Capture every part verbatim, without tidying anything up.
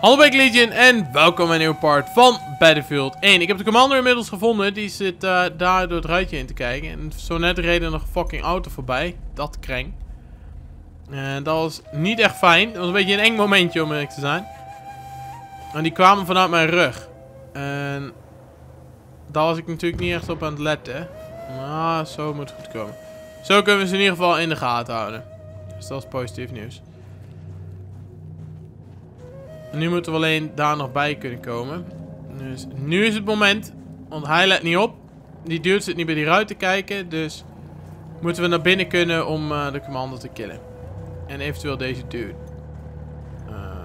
Hallo bij Legion en welkom bij een nieuwe part van Battlefield één. Ik heb de commander inmiddels gevonden, die zit uh, daar door het ruitje in te kijken. En zo net reden nog een fucking auto voorbij, dat kreng. Uh, dat was niet echt fijn, dat was een beetje een eng momentje om eerlijk te zijn. En die kwamen vanuit mijn rug. En daar was ik natuurlijk niet echt op aan het letten. Maar zo moet het goed komen. Zo kunnen we ze in ieder geval in de gaten houden. Dus dat is positief nieuws. En nu moeten we alleen daar nog bij kunnen komen. Dus nu is het moment. Want hij let niet op. Die duurt zit niet bij die ruit te kijken. Dus moeten we naar binnen kunnen om uh, de commando te killen. En eventueel deze dude. Uh,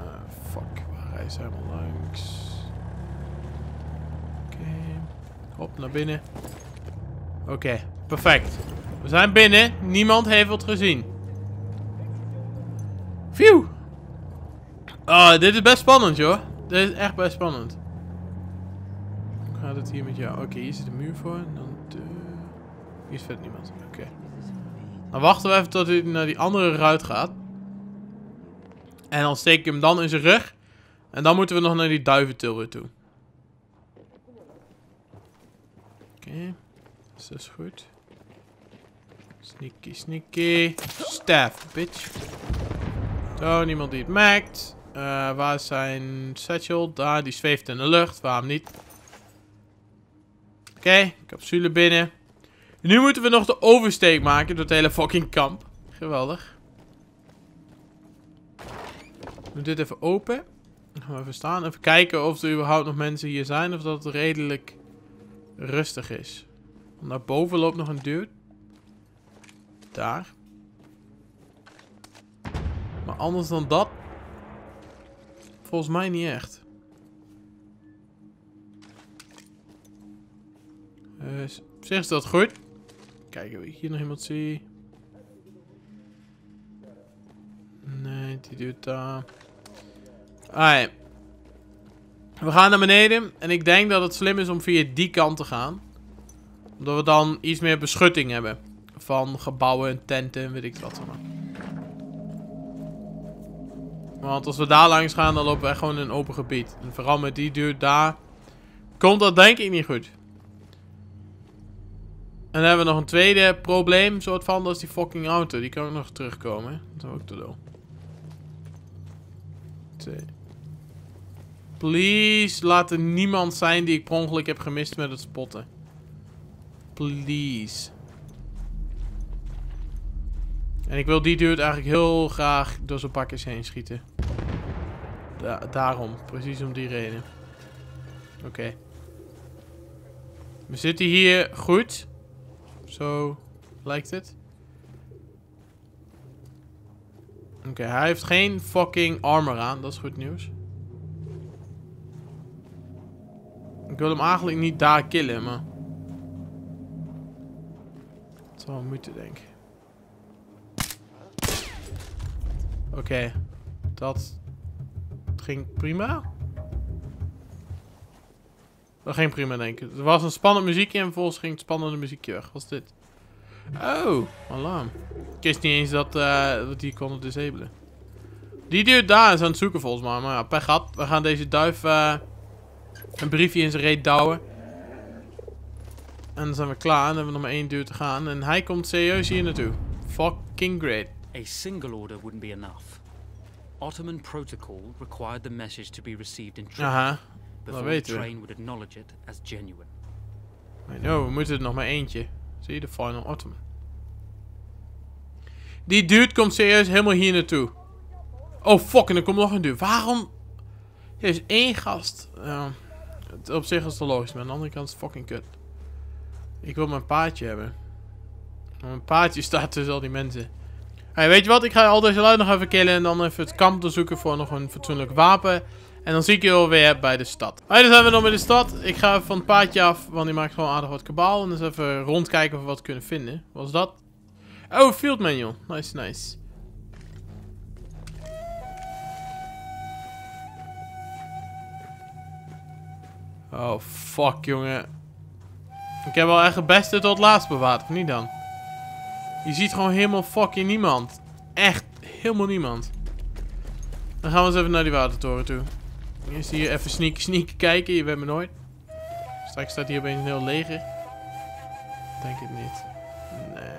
fuck. Waar is hij helemaal langs? Oké. Okay. Hop, naar binnen. Oké, okay, perfect. We zijn binnen. Niemand heeft het gezien. Phew. Oh, dit is best spannend, joh. Dit is echt best spannend. Hoe gaat het hier met jou? Oké, okay, hier zit een muur voor. En dan de... Hier is verder niemand. Oké. Okay. Dan wachten we even tot hij naar die andere ruit gaat. En dan steek ik hem dan in zijn rug. En dan moeten we nog naar die duiventil weer toe. Oké. Okay. Dus dat is goed. Sneaky, sneaky. Staff, bitch. Zo, niemand die het merkt. Uh, waar is zijn satchel? Daar, die zweeft in de lucht. Waarom niet? Oké, okay, capsule binnen. En nu moeten we nog de oversteek maken door het hele fucking kamp. Geweldig. Ik doe dit even open. Dan gaan we even staan. Even kijken of er überhaupt nog mensen hier zijn. Of dat het redelijk rustig is. Naar boven loopt nog een dude. Daar. Maar anders dan dat... Volgens mij niet echt. Dus op zich is dat goed. Kijken of ik hier nog iemand zie. Nee, die doet daar. Uh... Alright. We gaan naar beneden. En ik denk dat het slim is om via die kant te gaan. Omdat we dan iets meer beschutting hebben. Van gebouwen en tenten en weet ik wat allemaal. Want als we daar langs gaan, dan lopen we gewoon in een open gebied. En vooral met die duur daar, komt dat denk ik niet goed. En dan hebben we nog een tweede probleem, soort van, dat is die fucking auto. Die kan ook nog terugkomen. Dat is ook te dol. Please, laat er niemand zijn die ik per ongeluk heb gemist met het spotten. Please. En ik wil die dude eigenlijk heel graag door zijn pakjes heen schieten. Da daarom. Precies om die reden. Oké. Okay. We zitten hier goed. Zo lijkt het. Oké, okay, hij heeft geen fucking armor aan. Dat is goed nieuws. Ik wil hem eigenlijk niet daar killen, maar... Het zal wel moeten, denk ik. Oké, okay, dat ging prima. Dat ging prima, denk ik. Er was een spannend muziekje en vervolgens ging het spannende muziekje weg. Wat is dit? Oh, alarm. Ik wist niet eens dat uh, we die konden disabelen. Die dude daar is aan het zoeken volgens mij. Maar ja, pech gehad. We gaan deze duif uh, een briefje in zijn reet douwen. En dan zijn we klaar. Dan hebben we nog maar één duur te gaan. En hij komt serieus hier naartoe. Fucking great. A single order wouldn't be enough. Ottoman protocol required the message to be received in triplicate before the train would acknowledge it as genuine. I know, we moeten er nog maar eentje. Zie je, de final Ottoman. Die dude komt serieus helemaal hier naartoe. Oh fuck, en er komt nog een dude. Waarom? Er is één gast. Uh, op zich is het logisch, maar aan de andere kant is het fucking kut. Ik wil mijn paardje hebben. Mijn paardje staat tussen al die mensen. Hey, weet je wat, ik ga al deze lui nog even killen en dan even het kamp doorzoeken voor nog een fatsoenlijk wapen. En dan zie ik je alweer bij de stad. Hey, dan zijn we nog bij de stad. Ik ga even van het paardje af, want die maakt gewoon aardig wat kabaal. En dus even rondkijken of we wat kunnen vinden. Wat is dat? Oh, field manual. Nice, nice. Oh, fuck, jongen. Ik heb wel echt het beste tot laatst bewaard, of niet dan? Je ziet gewoon helemaal fucking niemand. Echt helemaal niemand. Dan gaan we eens even naar die watertoren toe. Eerst hier even sneaken sneaken kijken. Je bent me nooit. Straks staat hier opeens een heel leger. Denk het niet. Nee.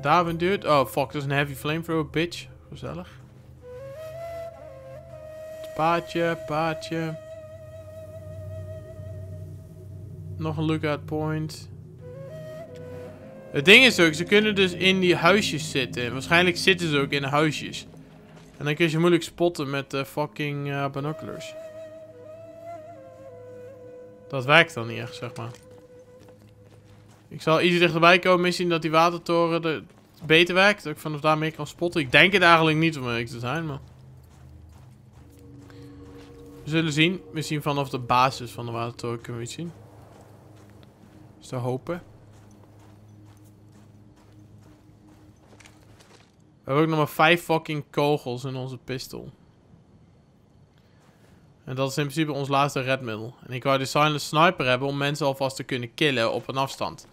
Daar ben duurt. Oh fuck, dat is een heavy flamethrower, bitch. Gezellig. Paardje, paardje. Nog een lookout point. Het ding is ook, ze kunnen dus in die huisjes zitten. Waarschijnlijk zitten ze ook in de huisjes. En dan kun je ze moeilijk spotten met de fucking uh, binoculars. Dat werkt dan niet echt, zeg maar. Ik zal iets dichterbij komen, misschien dat die watertoren er beter werkt. Dat ik vanaf daar meer kan spotten. Ik denk het eigenlijk niet om eerlijk te zijn, maar... We zullen zien. Misschien vanaf de basis van de watertoren kunnen we iets zien. Dus te hopen. We hebben ook nog maar vijf fucking kogels in onze pistool. En dat is in principe ons laatste redmiddel. En ik wou de silent sniper hebben om mensen alvast te kunnen killen op een afstand.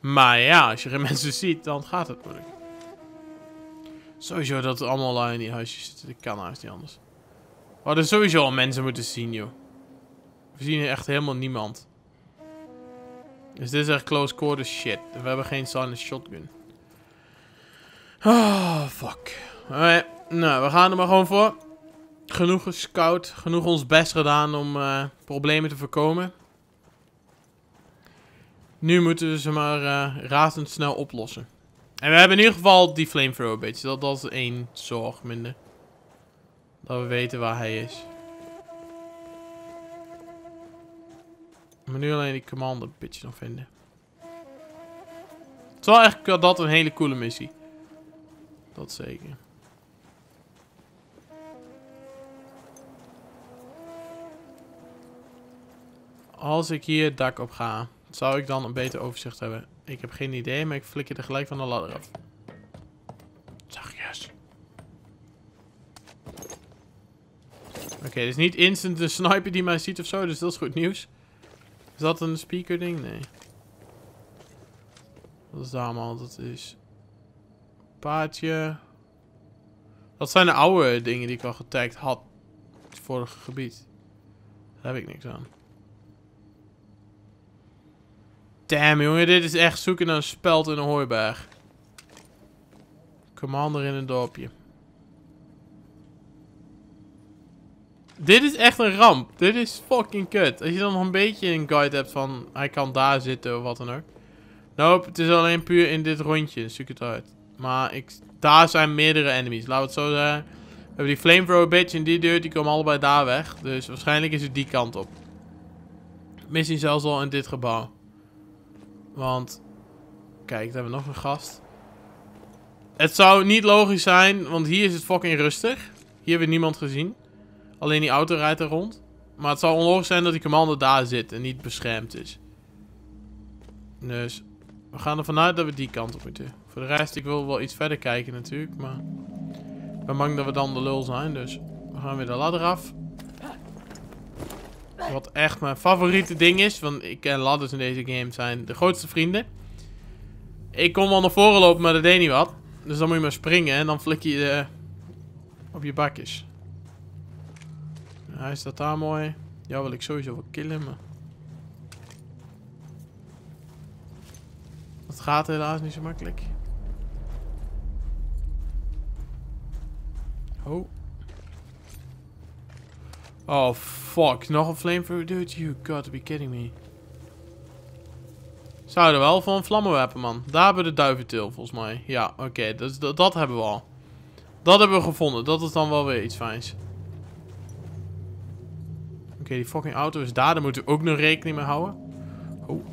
Maar ja, als je geen mensen ziet, dan gaat het moeilijk. Sowieso dat er allemaal in die huisjes zitten. Dat kan haast niet anders. We hadden sowieso al mensen moeten zien, joh. We zien hier echt helemaal niemand. Dus dit is echt close quarter shit. We hebben geen silent shotgun. Oh, fuck. Alright. Nou, we gaan er maar gewoon voor. Genoeg gescout. Genoeg ons best gedaan om uh, problemen te voorkomen. Nu moeten we ze maar uh, razendsnel oplossen. En we hebben in ieder geval die flamethrower, beetje. Dat, dat is één zorg minder. Dat we weten waar hij is. Maar nu alleen die commander bitch nog vinden. Het is wel echt dat een hele coole missie. Dat zeker. Als ik hier het dak op ga, zou ik dan een beter overzicht hebben. Ik heb geen idee, maar ik flikker er gelijk van de ladder af. Zachtjes. Oké, okay, dus niet instant de sniper die mij ziet of zo, dus dat is goed nieuws. Is dat een speaker ding? Nee. Wat is daar allemaal? Dat is... Paardje. Dat zijn de oude dingen die ik al getagd had. Het vorige gebied. Daar heb ik niks aan. Damn jongen, dit is echt zoeken naar een speld in een hooiberg. Commander in een dorpje. Dit is echt een ramp. Dit is fucking kut. Als je dan nog een beetje een guide hebt van... Hij kan daar zitten of wat dan ook. Nope, het is alleen puur in dit rondje. Zoek het uit. Maar ik, daar zijn meerdere enemies. Laten we het zo zeggen. We hebben die flamethrower bitch en die deur. Die komen allebei daar weg. Dus waarschijnlijk is het die kant op. Misschien zelfs al in dit gebouw. Want... Kijk, daar hebben we nog een gast. Het zou niet logisch zijn. Want hier is het fucking rustig. Hier hebben we niemand gezien. Alleen die auto rijdt er rond. Maar het zou onlogisch zijn dat die commander daar zit en niet beschermd is. Dus we gaan ervan uit dat we die kant op moeten. Voor de rest, ik wil wel iets verder kijken natuurlijk. Maar ik ben bang dat we dan de lul zijn. Dus we gaan weer de ladder af. Wat echt mijn favoriete ding is. Want ik ken ladders in deze game zijn de grootste vrienden. Ik kon wel naar voren lopen, maar dat deed niet wat. Dus dan moet je maar springen en dan flik je de... op je bakjes. Hij staat daar mooi. Ja, wil ik sowieso wel killen, maar... Dat gaat helaas niet zo makkelijk. Oh. Oh, fuck. Nog een flamethrower? Dude, you gotta be kidding me. Zouden we wel van een vlammenwerpen, man. Daar hebben we de duiventil, volgens mij. Ja, oké. Okay, dus dat, dat hebben we al. Dat hebben we gevonden. Dat is dan wel weer iets fijns. Oké, okay, die fucking auto is daar. Daar moeten we ook nog rekening mee houden. Oh.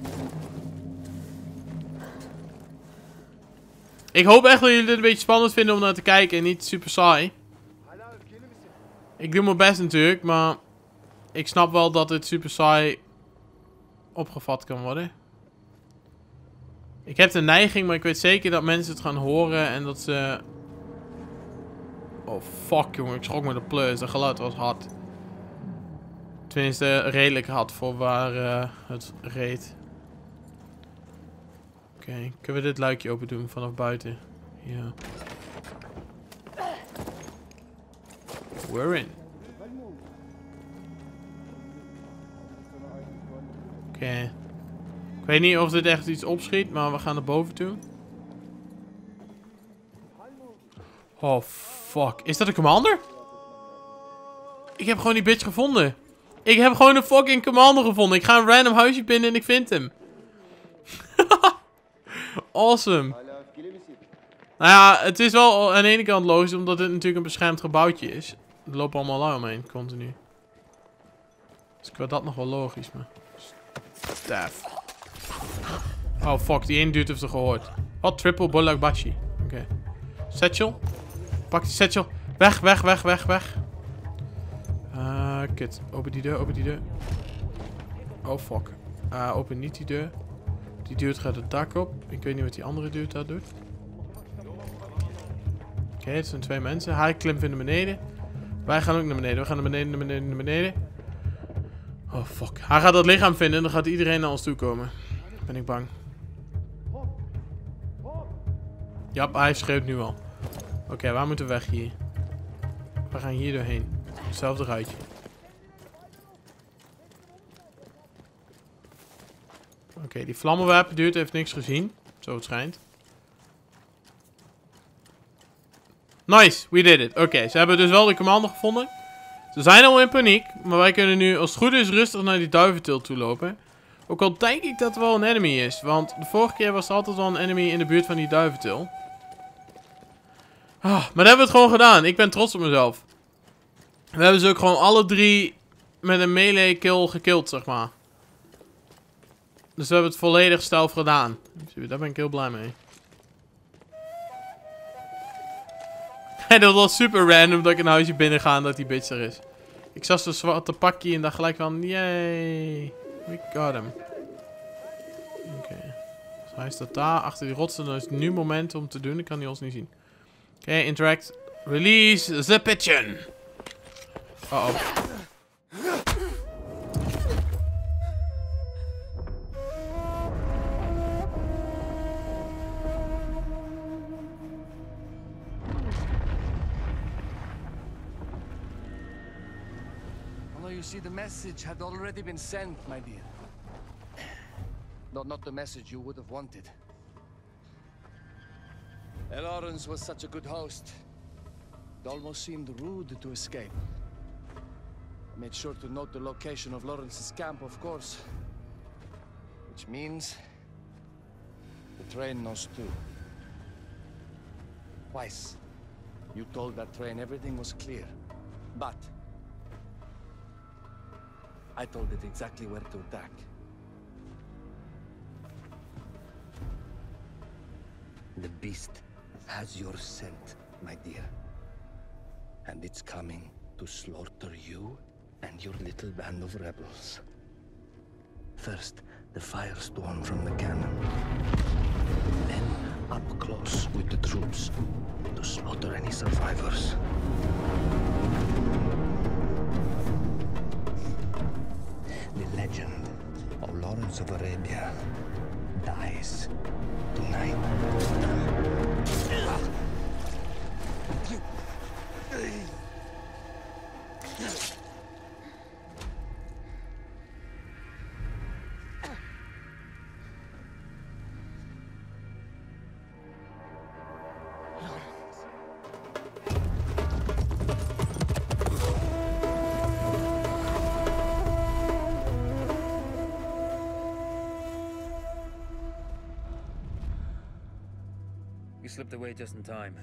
Ik hoop echt dat jullie dit een beetje spannend vinden om naar te kijken en niet super saai. Ik doe mijn best natuurlijk, maar ik snap wel dat dit super saai opgevat kan worden. Ik heb de neiging, maar ik weet zeker dat mensen het gaan horen en dat ze... Oh fuck jongen, ik schrok me de pleurs. Dat geluid was hard. Tenminste, redelijk hard voor waar uh, het reed. Oké, okay, kunnen we dit luikje open doen vanaf buiten? Yeah. We're in. Oké. Okay. Ik weet niet of dit echt iets opschiet, maar we gaan naar boven toe. Oh, fuck. Is dat een commander? Ik heb gewoon die bitch gevonden. Ik heb gewoon een fucking commander gevonden. Ik ga een random huisje binnen en ik vind hem. Awesome. Nou ja, het is wel aan de ene kant logisch, omdat dit natuurlijk een beschermd gebouwtje is. Er lopen allemaal lui omheen, continu. Dus ik wil dat nog wel logisch, maar... Staf. Oh, fuck. Die ene dude heeft er gehoord. Wat? Triple Bolakbashi. Oké. Okay. Satchel. Pak die satchel. Weg, weg, weg, weg, weg. Uh, kut. Open die deur, open die deur. Oh, fuck. Uh, open niet die deur. Die dude gaat het dak op. Ik weet niet wat die andere dude daar doet. Oké, okay, het zijn twee mensen. Hij klimt weer naar beneden. Wij gaan ook naar beneden. We gaan naar beneden, naar beneden, naar beneden. Oh, fuck. Hij gaat dat lichaam vinden en dan gaat iedereen naar ons toe komen. Ben ik bang. Ja, hij schreeuwt nu al. Oké, okay, waar moeten we weg hier? We gaan hier doorheen. Hetzelfde ruitje. Oké, okay, die vlammenwapen duurt, heeft niks gezien. Zo het schijnt. Nice, we did it. Oké, okay, ze hebben dus wel de commander gevonden. Ze zijn al in paniek, maar wij kunnen nu als het goed is rustig naar die duiventil toe lopen. Ook al denk ik dat er wel een enemy is, want de vorige keer was er altijd wel een enemy in de buurt van die duiventil. Ah, maar dat hebben we het gewoon gedaan. Ik ben trots op mezelf. We hebben ze ook gewoon alle drie met een melee kill gekild, zeg maar. Dus we hebben het volledig stealth gedaan. Daar ben ik heel blij mee. En dat was super random dat ik een huisje binnen ga en dat die bitch er is. Ik zag zo'n zwarte pakje en dacht gelijk van, yay, we got him. Oké. Okay. Dus hij staat daar, achter die rotsen. Dan is het nu moment om te doen, dan kan hij ons niet zien. Oké, okay, interact. Release the pigeon. Uh-oh. You see, the message had already been sent, my dear. No, not the message you would have wanted. Lawrence was such a good host. It almost seemed rude to escape. I made sure to note the location of Lawrence's camp, of course. Which means... the train knows too. Twice. You told that train everything was clear. But... I told it exactly where to attack. The beast has your scent, my dear. And it's coming to slaughter you and your little band of rebels. First, the firestorm from the cannon. Then, up close with the troops to slaughter any survivors. The legend of Lawrence of Arabia dies tonight. Slipped away just in time.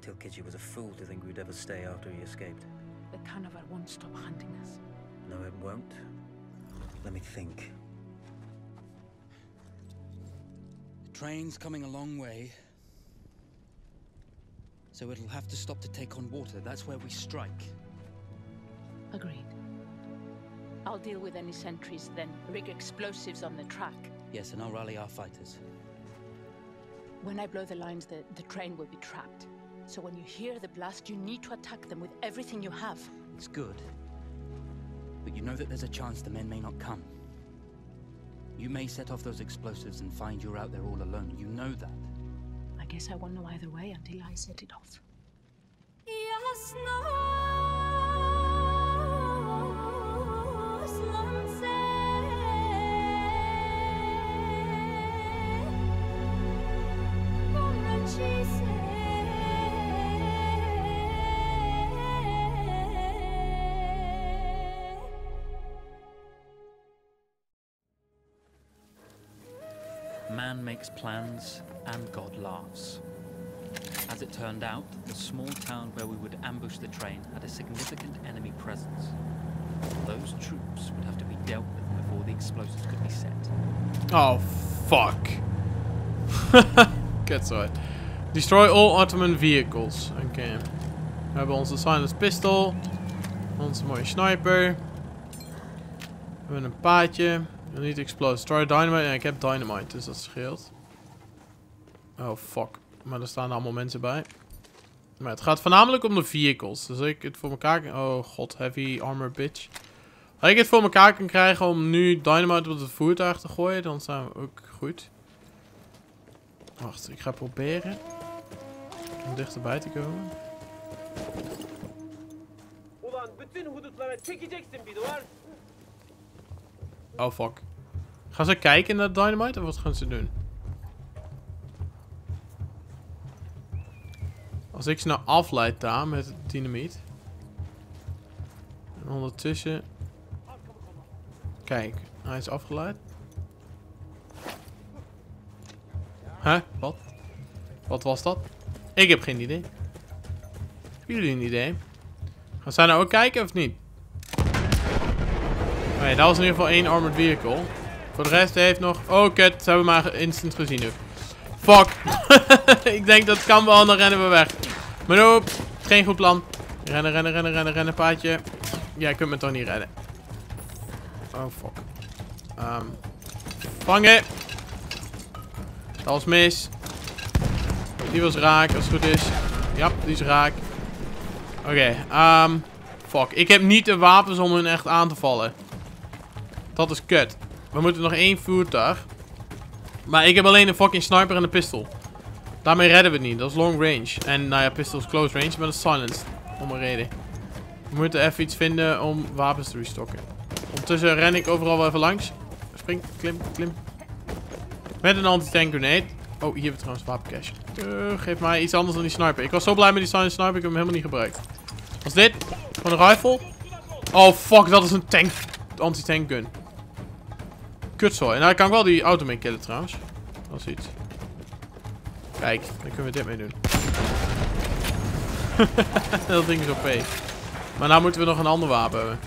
Tilkichi was a fool to think we'd ever stay after he escaped. The Kanavat won't stop hunting us. No, it won't. Let me think. The train's coming a long way. So it'll have to stop to take on water. That's where we strike. Agreed. I'll deal with any sentries then. Rig explosives on the track. Yes, and I'll rally our fighters. When I blow the lines, the, the train will be trapped. So when you hear the blast, you need to attack them with everything you have. It's good. But you know that there's a chance the men may not come. You may set off those explosives and find you're out there all alone. You know that. I I guess I won't know either way until I set it off. Yes, no. Man makes plans, and God laughs. As it turned out, the small town where we would ambush the train had a significant enemy presence. Those troops would have to be dealt with before the explosives could be set. Oh, fuck. Good side. Destroy all Ottoman vehicles. Oké. Okay. We hebben onze silenced pistol. Onze mooie sniper. We hebben een paadje. We need to explode. Try dynamite. Ja, ik heb dynamite, dus dat scheelt. Oh, fuck. Maar er staan allemaal mensen bij. Maar het gaat voornamelijk om de vehicles. Dus ik het voor elkaar kan... Oh, god. Heavy armor, bitch. Als ik het voor elkaar kan krijgen om nu dynamite op het voertuig te gooien, dan zijn we ook goed. Wacht, ik ga proberen om dichterbij te komen. Oh fuck. Gaan ze kijken naar dynamite of wat gaan ze doen? Als ik ze nou afleid daar met het dynamiet. En ondertussen... Kijk, hij is afgeleid. Huh? Wat? Wat was dat? Ik heb geen idee. Hebben jullie een idee? Gaan zij nou ook kijken of niet? Nee, dat was in ieder geval één armored vehicle. Voor de rest heeft nog... Oh, kut. Ze hebben maar instant gezien ook. Fuck. Ik denk dat kan wel, dan rennen we weg. Maar nope. Geen goed plan. Rennen, rennen, rennen, rennen, rennen, paadje. Jij kunt me toch niet redden. Oh, fuck. Um, vangen. Dat was mis. Die was raak, als het goed is. Ja, die is raak. Oké, okay, um, fuck. Ik heb niet de wapens om hun echt aan te vallen. Dat is kut. We moeten nog één voertuig. Maar ik heb alleen een fucking sniper en een pistool. Daarmee redden we het niet. Dat is long range. En nou ja, pistool is close range, maar dat is silenced. Om een reden. We moeten even iets vinden om wapens te restocken. Ondertussen ren ik overal wel even langs. Spring, klim, klim. Met een anti-tank grenade. Oh, hier hebben we trouwens wapencache. Uh, geef mij iets anders dan die sniper. Ik was zo blij met die silenced sniper, ik heb hem helemaal niet gebruikt. Wat is dit? Gewoon een rifle? Oh fuck, dat is een tank. Anti-tank gun. Kutzooi. Nou, ik kan wel die auto mee killen trouwens. Dat is iets. Kijk, dan kunnen we dit mee doen. Dat ding is O P. Maar nou moeten we nog een ander wapen hebben.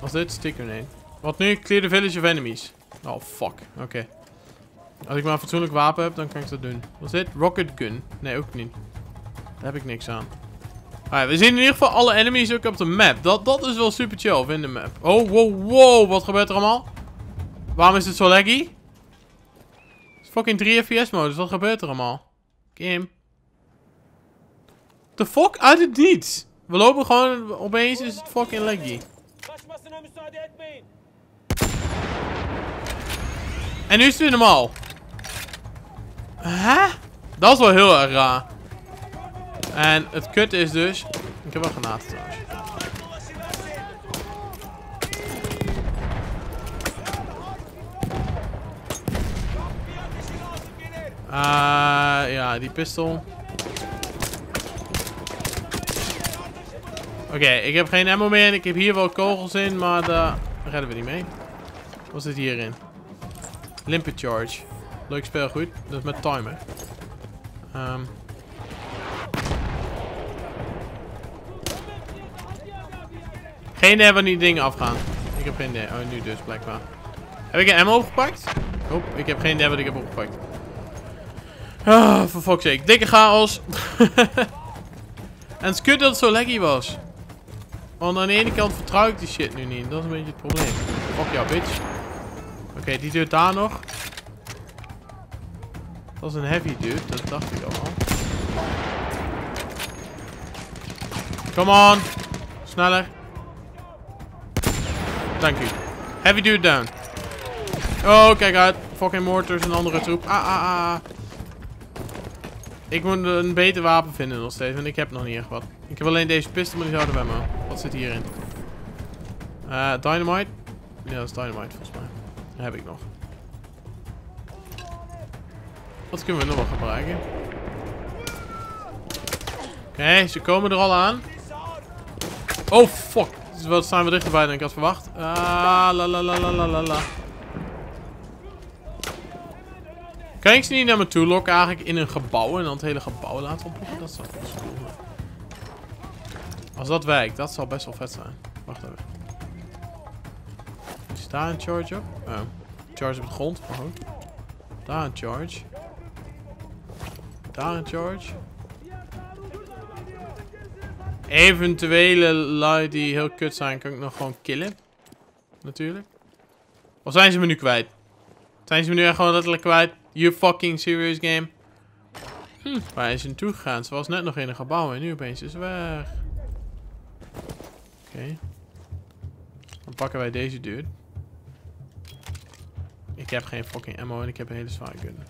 Als dit, sticker nee. Wat nu? Clear the village of enemies. Oh, fuck. Oké. Okay. Als ik maar een fatsoenlijk wapen heb, dan kan ik dat doen. Wat is dit? Rocket gun. Nee, ook niet. Daar heb ik niks aan. Alright, we zien in ieder geval alle enemies ook op de map. Dat, dat is wel super chill, vind de map. Oh, wow, wow. Wat gebeurt er allemaal? Waarom is het zo laggy? Het is fucking drie F P S-modus. Wat gebeurt er allemaal? Game. The fuck? Uit het niets. We lopen gewoon... Opeens is het fucking laggy. En nu is het weer normaal. Huh? Dat is wel heel erg raar. En het kut is dus... Ik heb wel granaten trouwens. Uh, ja, die pistool. Oké, okay, ik heb geen ammo meer en ik heb hier wel kogels in, maar daar redden we niet mee. Wat zit hierin? Limpet charge. Leuk speelgoed. Dat is met timer. Um... Geen idee waar die dingen afgaan. Ik heb geen idee. Oh, nu dus, blijkbaar. Heb ik een ammo opgepakt? Oh, ik heb geen idee wat ik heb opgepakt. Ah, for fuck's sake. Dikke chaos. En het is kut dat het zo laggy was. Want aan de ene kant vertrouw ik die shit nu niet. Dat is een beetje het probleem. Fuck jou, bitch. Oké, okay, die duurt daar nog. Dat is een heavy dude. Dat dacht ik al. Come on. Sneller. Dank u. Heavy dude down. Oh, kijk uit. Fucking mortars en andere troep. Ah, ah, ah. Ik moet een beter wapen vinden nog steeds, want ik heb nog niet echt wat. Ik heb alleen deze pistool, maar die zouden bij me. Wat zit hierin? Uh, dynamite? Ja, dat is dynamite volgens mij. Dat heb ik nog. Wat kunnen we nog wel gebruiken? Oké, okay, ze komen er al aan. Oh, fuck. Wat zijn we dichterbij dan ik had verwacht. Ah, la la la la la la. Kan ik ze niet naar me toe lokken eigenlijk in een gebouw en dan het hele gebouw laten ontploffen? Dat zou best cool zijn. Als dat werkt, dat zou best wel vet zijn. Wacht even. Is daar een charge op? Oh. Charge op de grond. Maar goed. Daar een charge. Daar een charge. Eventuele lui die heel kut zijn, kan ik nog gewoon killen. Natuurlijk. Of zijn ze me nu kwijt? Zijn ze me nu echt gewoon letterlijk kwijt? You fucking serious game. Hm, waar is ze naartoe gegaan? Ze was net nog in een gebouw en nu opeens is ze weg. Oké. Okay. Dan pakken wij deze dude. Ik heb geen fucking ammo en ik heb een hele zware gun.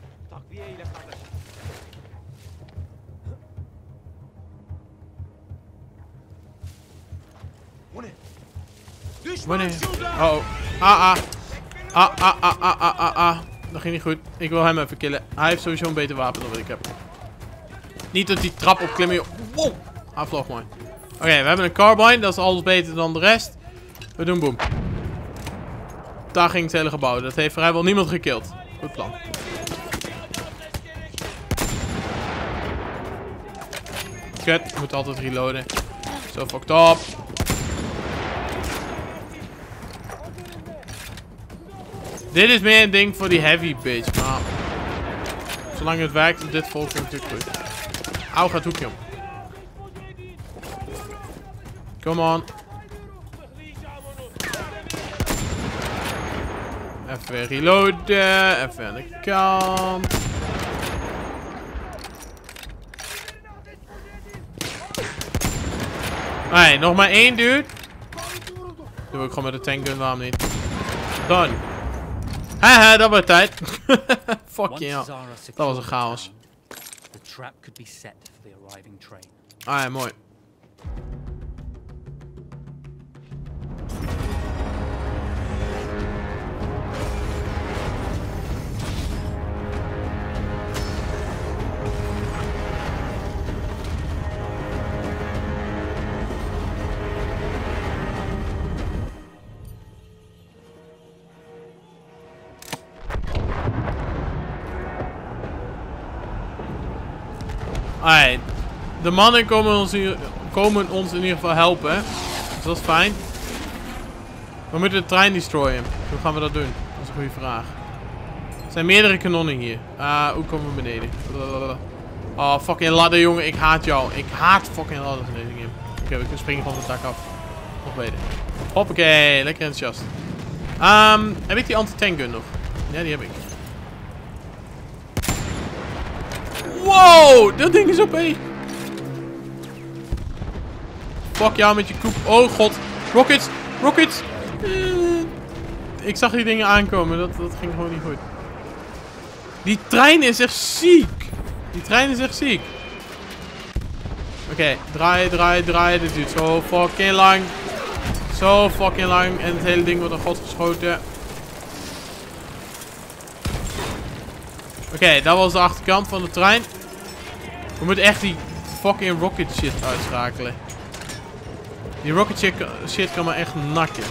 Wanneer? Oh, oh. Ah, ah. Ah, ah, ah, ah, ah, ah, ah. Dat ging niet goed. Ik wil hem even killen. Hij heeft sowieso een beter wapen dan wat ik heb. Niet dat die trap opklimmen. Wow. Hij vloog mooi. Oké, okay, we hebben een carbine. Dat is alles beter dan de rest. We doen boom. Daar ging het hele gebouw. Dat heeft vrijwel niemand gekild. Goed plan. Kut. Moet altijd reloaden. Zo fucked up. Dit is meer een ding voor die heavy bitch, maar zolang het werkt op dit volk is het natuurlijk goed. Au, gaat hoekje om. Come on. Even weer reloaden, even aan de kant. Nee, nog maar één dude. Doe ik gewoon met de tankgun, waarom niet? Done. Haha, dat wordt tijd. Fuck yeah. Dat was een chaos. Ah ja, mooi. Alright, de mannen komen ons, hier, komen ons in ieder geval helpen, dus dat is fijn. We moeten de trein destroyen. Hoe gaan we dat doen? Dat is een goede vraag. Er zijn meerdere kanonnen hier. Uh, hoe komen we beneden? Oh, fucking ladder, jongen. Ik haat jou. Ik haat fucking ladders in deze game. Oké, okay, we kunnen springen van de dak af. Nog beter. Hoppakee, lekker enthousiast. Um, heb ik die anti-tank gun nog? Ja, die heb ik. Wow, dat ding is O P. Fuck jou met je koep. Oh god. Rockets. Rockets. Uh, ik zag die dingen aankomen. Dat, dat ging gewoon niet goed. Die trein is echt ziek. Die trein is echt ziek. Oké. Okay, draai, draai, draai. Dit duurt zo fucking lang. Zo fucking lang. En het hele ding wordt aan god geschoten. Oké, okay, dat was de achterkant van de trein. We moeten echt die fucking rocket shit uitschakelen. Die rocket shit, shit kan me echt nakken.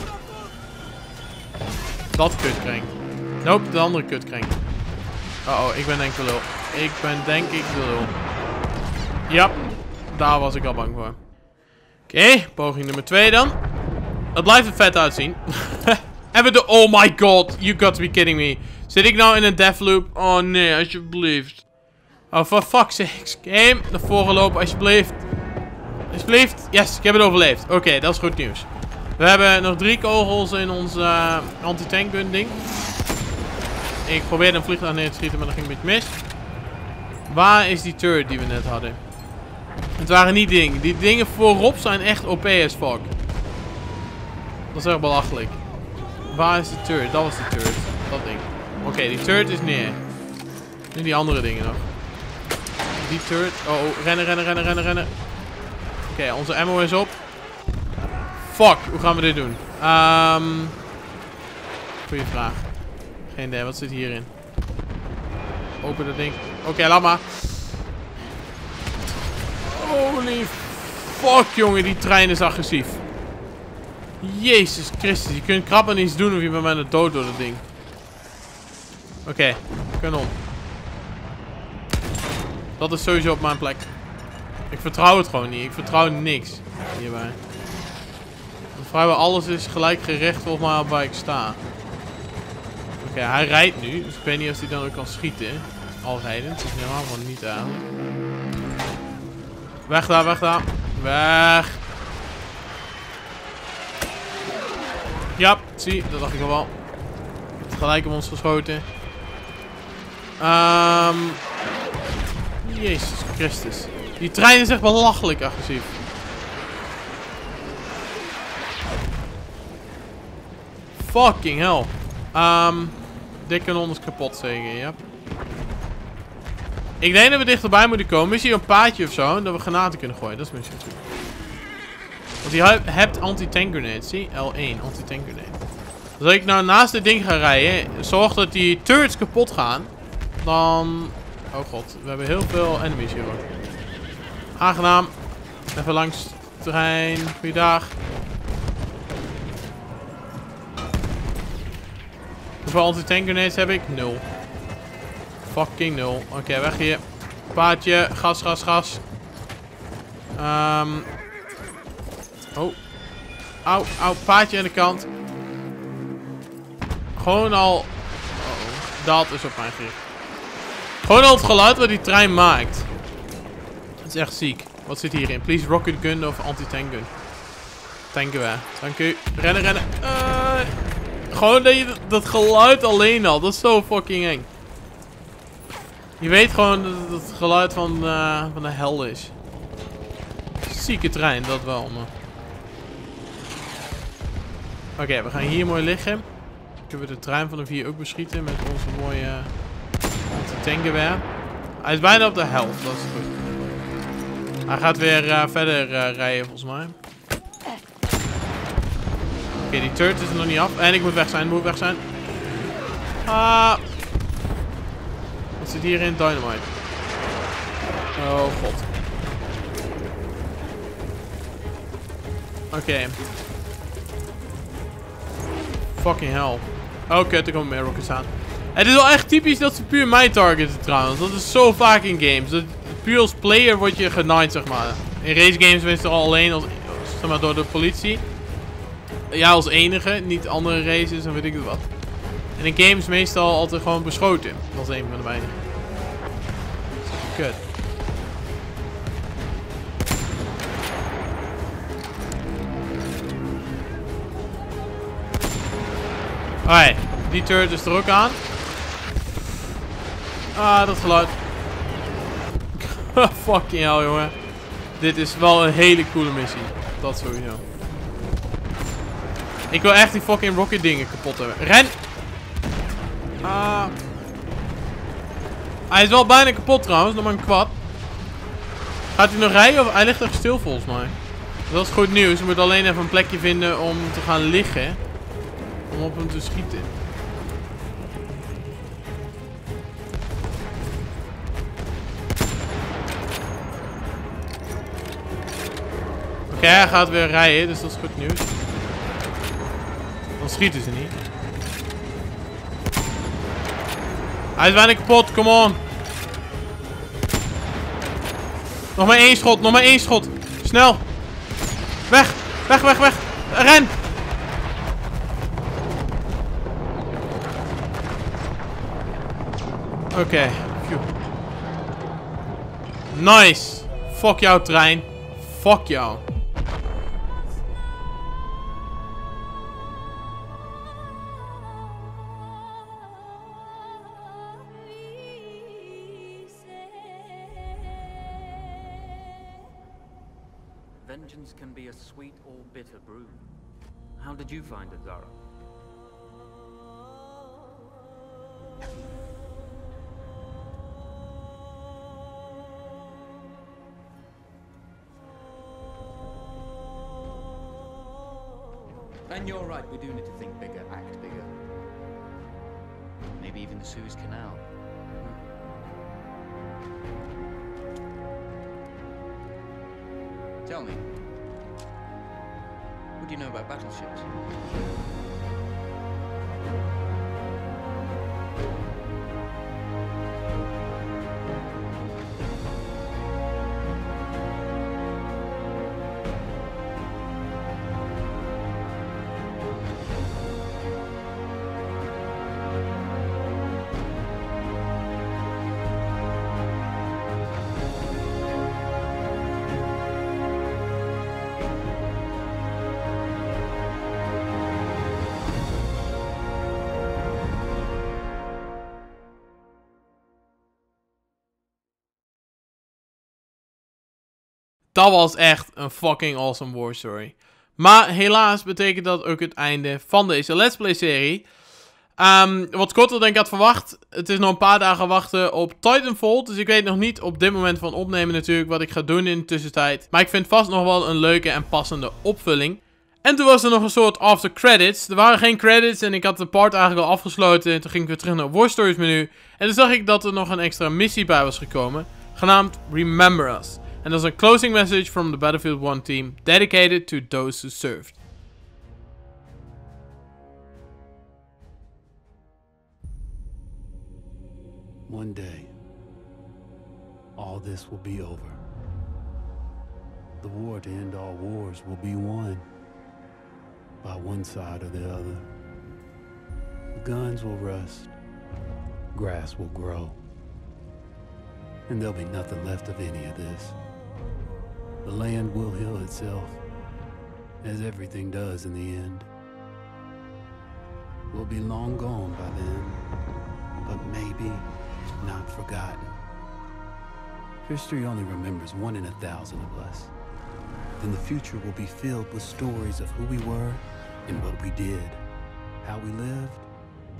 Dat kutkring. Nope, de andere kutkring. Uh oh, ik ben denk ik de lul. Ik ben denk ik de lul. Ja, daar was ik al bang voor. Oké, okay, poging nummer twee dan. Het blijft er vet uitzien. Hebben de... Oh my god, you got to be kidding me. Zit ik nou in een deathloop? Oh nee, alsjeblieft. Oh, for fuck's sakes. Game, naar voren lopen, alsjeblieft. Alsjeblieft. Yes, ik heb het overleefd. Oké, okay, dat is goed nieuws. We hebben nog drie kogels in ons uh, anti-tank gun ding. Ik probeerde een vliegtuig neer te schieten, maar dat ging een beetje mis. Waar is die turret die we net hadden? Het waren niet dingen. Die dingen voorop zijn echt O P as fuck. Dat is echt belachelijk. Waar is de turret? Dat was de turret. Dat ding. Oké, okay, die turret is neer. Nu die andere dingen nog. Die turret. Oh, oh. rennen, rennen, rennen, rennen, rennen. Oké, okay, onze ammo is op. Fuck, hoe gaan we dit doen? Um, goeie vraag. Geen idee, wat zit hierin? Open dat ding. Oké, okay, laat maar. Holy fuck, jongen, die trein is agressief. Jezus Christus, je kunt krabben en iets doen of je bent bijna dood door dat ding. Oké, okay, kanon. Dat is sowieso op mijn plek. Ik vertrouw het gewoon niet. Ik vertrouw niks hierbij. Vrijwel alles is gelijk gericht volgens mij op waar ik sta. Oké, okay, hij rijdt nu. Dus ik weet niet of hij dan ook kan schieten. Al rijdend. Dat is helemaal van niet aan. Weg daar, weg daar. Weg. Ja, zie, dat dacht ik al wel. Ik heb gelijk op ons geschoten. Um, Jezus Christus. Die trein is echt belachelijk agressief. Fucking hell. Um, dit kanon is kapot zeker, ja. Ik denk dat we dichterbij moeten komen. Misschien een paadje of zo, dat we granaten kunnen gooien. Dat is misschien goed. Want je hebt anti-tank grenades, zie? L één, anti-tank grenade. Als ik nou naast dit ding ga rijden, zorg dat die turrets kapot gaan. Dan... Oh god, we hebben heel veel enemies hier hoor. Aangenaam. Even langs de trein. Goeiedag. Hoeveel anti-tank grenades heb ik? Nul. Fucking nul. Oké, okay, weg hier. Paardje. Gas, gas, gas. Um... Oh. Au, au. Paardje aan de kant. Gewoon al... Uh-oh. Dat is op mijn gericht. Gewoon al het geluid wat die trein maakt. Dat is echt ziek. Wat zit hierin? Please rocket gun of anti-tank gun. Tanken we. Dank u. Rennen, rennen. Uh... Gewoon dat, je dat geluid alleen al. Dat is zo fucking eng. Je weet gewoon dat het, het geluid van, uh, van de hel is. Zieke trein, dat wel, man. Oké, okay, we gaan hier mooi liggen. Kunnen we de trein van de vier ook beschieten met onze mooie uh, tankenweer. Hij is bijna op de helft, dat is goed. Hij gaat weer uh, verder uh, rijden, volgens mij. Oké, okay, die turret is er nog niet af. En ik moet weg zijn, ik moet weg zijn. Ah. Wat zit hier in? Dynamite. Oh god. Oké. Okay. Fucking hell. Oké, okay, er komen meer rockets aan. Het is wel echt typisch dat ze puur mij targeten trouwens. Dat is zo vaak in games. Dat puur als player word je genaaid, zeg maar. In race games ben je al alleen als, zeg maar, door de politie. Ja, als enige, niet andere races en weet ik wat. En in games meestal altijd gewoon beschoten. Dat is een van de weinigen. Kut. Alright, die turret is er ook aan. Ah, dat geluid. Fucking hell, jongen. Dit is wel een hele coole missie. Dat sowieso. Ik wil echt die fucking rocket dingen kapot hebben. Ren! Uh, hij is wel bijna kapot trouwens, nog maar een kwad. Gaat hij nog rijden of hij ligt echt stil volgens mij? Dat is goed nieuws, je moet alleen even een plekje vinden om te gaan liggen. Om op hem te schieten. Oké, okay, hij gaat weer rijden, dus dat is goed nieuws. Dan schieten ze niet. Hij is bijna kapot, come on. Nog maar één schot, nog maar één schot. Snel. Weg, weg, weg, weg. Ren. Oké. Okay. Nice. Fuck jou, trein. Fuck jou. Vengeance can be a sweet or bitter brew. How did you find it, Zara? And you're right, we do need to think bigger, act bigger. Maybe even the Suez Canal. Tell me, what do you know about battleships? Dat was echt een fucking awesome war story. Maar helaas betekent dat ook het einde van deze Let's Play serie. Um, wat korter dan ik had verwacht. Het is nog een paar dagen wachten op Titanfall. Dus ik weet nog niet op dit moment van opnemen natuurlijk wat ik ga doen in de tussentijd. Maar ik vind vast nog wel een leuke en passende opvulling. En toen was er nog een soort after credits. Er waren geen credits en ik had de part eigenlijk al afgesloten. En toen ging ik weer terug naar het War Stories menu. En toen zag ik dat er nog een extra missie bij was gekomen. Genaamd Remember Us. And there's a closing message from the Battlefield one team, dedicated to those who served. One day, all this will be over. The war to end all wars will be won by one side or the other. The guns will rust, grass will grow, and there'll be nothing left of any of this. The land will heal itself, as everything does in the end. We'll be long gone by then, but maybe not forgotten. History only remembers one in a thousand of us. Then the future will be filled with stories of who we were and what we did, how we lived,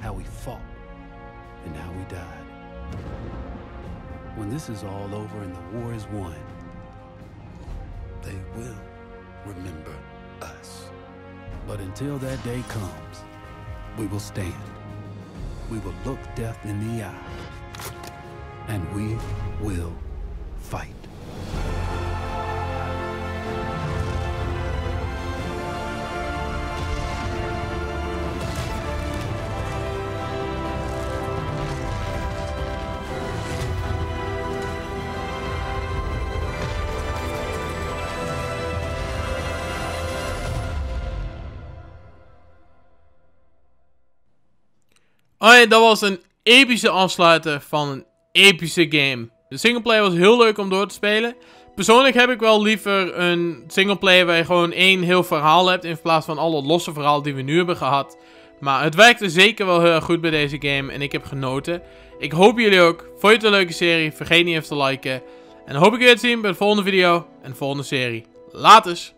how we fought, and how we died. When this is all over and the war is won, they will remember us. But until that day comes, we will stand. We will look death in the eye. And we will fight. Alright, dat was een epische afsluiter van een epische game. De singleplayer was heel leuk om door te spelen. Persoonlijk heb ik wel liever een singleplayer waar je gewoon één heel verhaal hebt, in plaats van alle losse verhalen die we nu hebben gehad. Maar het werkte zeker wel heel erg goed bij deze game en ik heb genoten. Ik hoop jullie ook. Vond je het een leuke serie? Vergeet niet even te liken. En dan hoop ik je weer te zien bij de volgende video en de volgende serie. Laters!